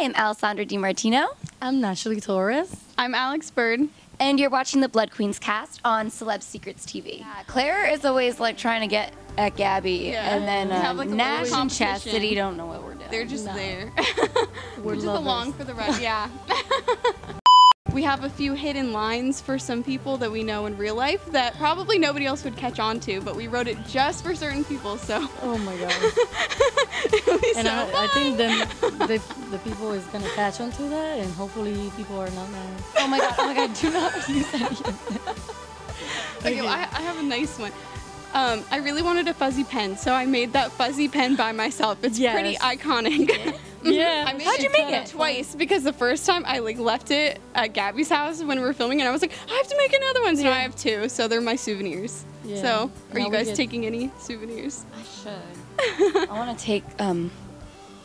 Hi, I'm Alessandra DeMartino. I'm Nashaly Torres. I'm Alex Byrd. And you're watching the Blood Queens cast on Celeb Secrets TV. Yeah, Claire is always like trying to get at Gabi, yeah. And then like Nash and Chastity don't know what we're doing. They're just there. We're just along for the ride. Yeah. We have a few hidden lines for some people that we know in real life that probably nobody else would catch on to, but we wrote it just for certain people, so. Oh my god. And so I think then the people is gonna catch on to that, and hopefully people are not mad. Oh my god, do not use any of that. Okay, well, I have a nice one. I really wanted a fuzzy pen, so I made that fuzzy pen by myself. It's pretty iconic. Yeah. Yeah. How'd you make it? Twice, because the first time I like left it at Gabi's house when we were filming, and I was like, I have to make another one, so now I have two, so they're my souvenirs. Yeah. So, are you guys taking any souvenirs? I should. I want to take, I don't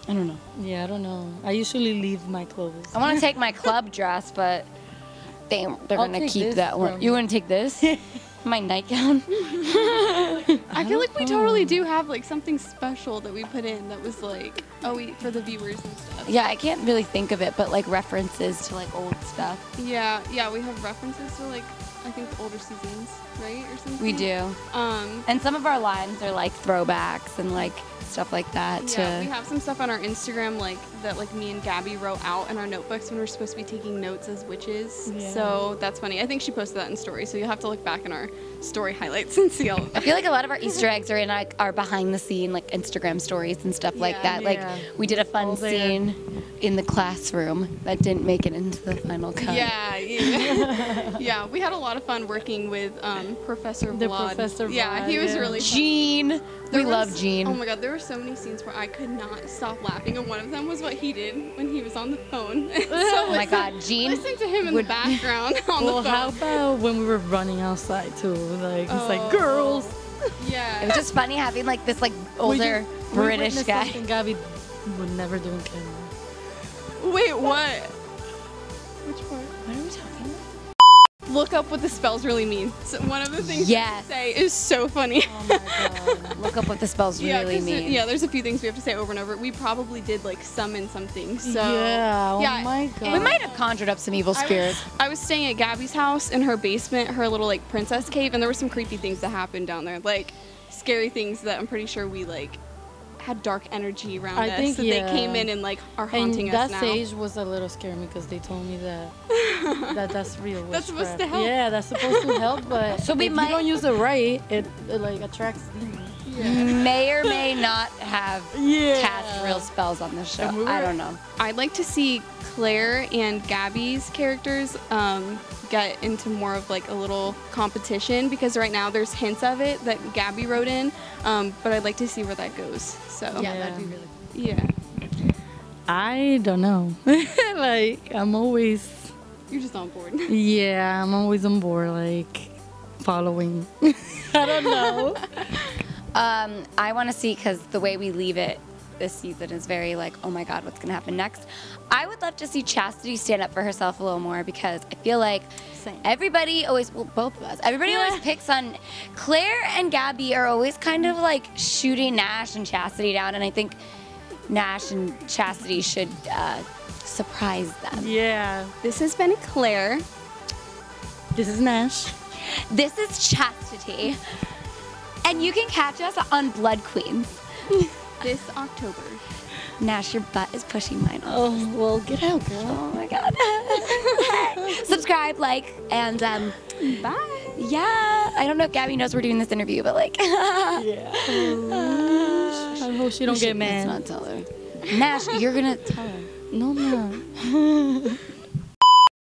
know. Yeah, I don't know. I usually leave my clothes. I want to take my club dress, but they're going to keep that one. You want to take this? My nightgown? I feel like we totally do have like something special that we put in that was like, for the viewers and stuff. Yeah, I can't really think of it, but like references to like old stuff. Yeah, yeah, we have references to like, I think the older seasons, right, or something? We do. And some of our lines are like throwbacks and like stuff like that. Yeah, we have some stuff on our Instagram like that like me and Gabi wrote out in our notebooks when we're supposed to be taking notes as witches. Yeah. So that's funny. I think she posted that in story, so you'll have to look back in our story highlights and see all. I feel like a lot of our Easter eggs are in like our behind the scene like Instagram stories and stuff like that. Yeah. Like we did a fun scene in the classroom that didn't make it into the final cut. Yeah, yeah. Yeah, we had a lot of fun working with Professor Blood. Yeah, he was really fun. Gene. We love Gene. Oh my god, there were so many scenes where I could not stop laughing, and one of them was what he did when he was on the phone. So oh my god, Gene. Listen to him in the background on the phone. Well, how about when we were running outside too? Like, it's like, girls. Yeah. It was just funny having like this like older British guy. Gabi would never do on camera. Wait, what? Which part? What are we talking about? Look up what the spells really mean. So one of the things we have to say is so funny. Oh my god. Look up what the spells really mean. Yeah, there's a few things we have to say over and over. We probably did like summon something. So oh my god. We might have conjured up some evil spirits. I was staying at Gabi's house in her basement, her little like princess cave, and there were some creepy things that happened down there. Like scary things that I'm pretty sure we like had dark energy around us. I think they came in and like are haunting us now. And that sage was a little scary because they told me that that's real. That's supposed to help. Yeah, that's supposed to help, but so if you don't use it right, it like attracts demons. Yeah. May or may not have cast real spells on this show. I don't know. I'd like to see Claire and Gabi's characters get into more of like a little competition, because right now there's hints of it that Gabi wrote in, but I'd like to see where that goes. So yeah, that'd be really cool. Yeah. I don't know. Like I'm always. You're just on board. Yeah, I'm always on board. Like following. I don't know. I want to see, because the way we leave it this season is very like, oh my god, what's going to happen next? I would love to see Chastity stand up for herself a little more, because I feel like everybody always, well, both of us, everybody always picks on, Claire and Gabi are always kind of like shooting Nash and Chastity down, and I think Nash and Chastity should surprise them. Yeah. This has been Claire. This is Nash. This is Chastity. And you can catch us on Blood Queens this October. Nash, your butt is pushing mine off. Oh, well, get out, girl. Oh, my God. Subscribe, like, and bye. Yeah. I don't know if Gabi knows we're doing this interview, but, like. Yeah. I hope she don't get mad. Let's not tell her. Nash, you're going to tell her. No, no.